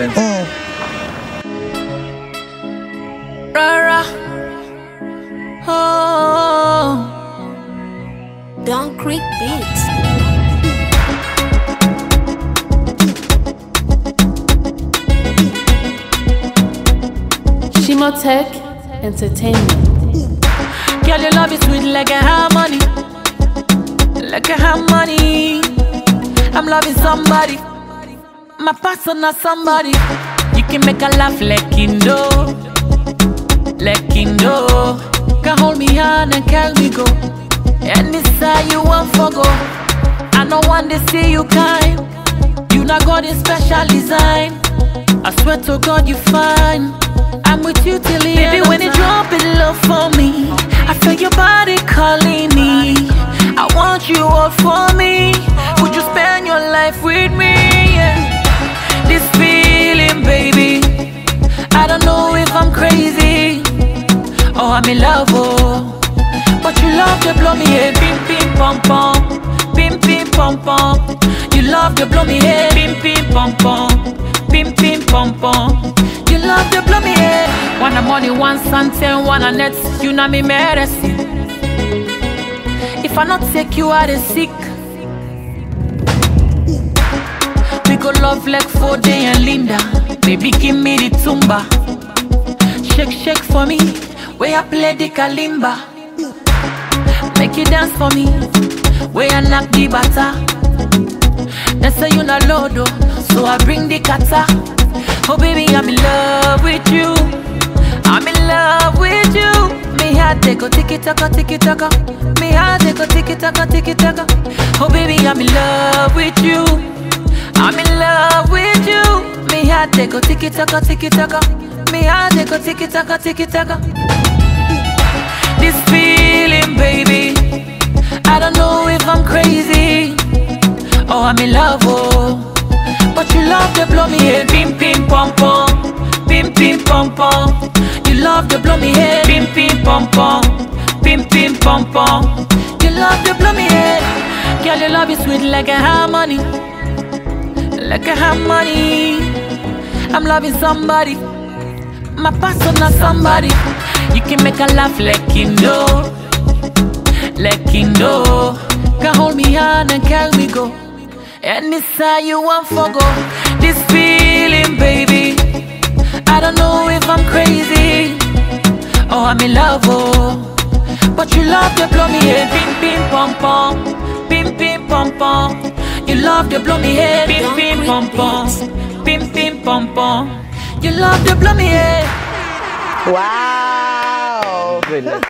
Rara, oh, Don Creek Beats. Shimotech Entertainment. Girl, your love is sweet like a harmony, like a harmony. I'm loving somebody, my personal somebody. You can make her laugh like Indo, like Indo. Can hold me on and can we go? Any side you want for go. I know one day see you kind. You not got a special design. I swear to God you fine. I'm with you till the end. Baby, when you drop it low for me, I feel your body calling me. I want you all for me. Would you spend your life with me? Yeah. This feeling, baby, I don't know if I'm crazy or I'm in love, oh. But you love to blow me, hey, bim, bim, pom, pom. Bim, bim, pom, pom. You love to blow me, hey, bim, bim, pom, pom. Pim, pim, pom, pom. You love to blow me, yeah. One a money, one something, one a net. You know me medicine. If I not take you out is sick. We go love like Fode and Linda. Baby, give me the tumba. Shake, shake for me. Where I play the kalimba. Make you dance for me. Where I knock the bata. They say you na lodo, so I bring the kata. Oh baby, I'm in love with you. I'm in love with you. Me heart they go tiki taka tiki taka. Me heart they go tiki taka tiki taka. Oh baby, I'm in love with you. I'm in love with you. Me heart they go tiki taka tiki taka. Me heart they go tiki taka tiki taka. This feeling, baby, I don't know if I'm crazy or I'm in love, oh. But you love to blow me head, pim pim pom pom, pim pim pom pom. You love to blow me head, pim pim pom pom, pim pim pom pom. You love to blow me head, girl your love is sweet like a harmony, like a harmony. I'm loving somebody, my personal somebody. You can make her laugh like Indo, like Indo. Can hold me hand and can we go? And this how you want for go. This feeling, baby, I don't know if I'm crazy or I'm in love, oh. But you love to blow me head, pim pim pom pom, pim pim pom pom. You love to blow me head, pim pim pom pom, pim pim pom pom. You love to blow me head. Wow.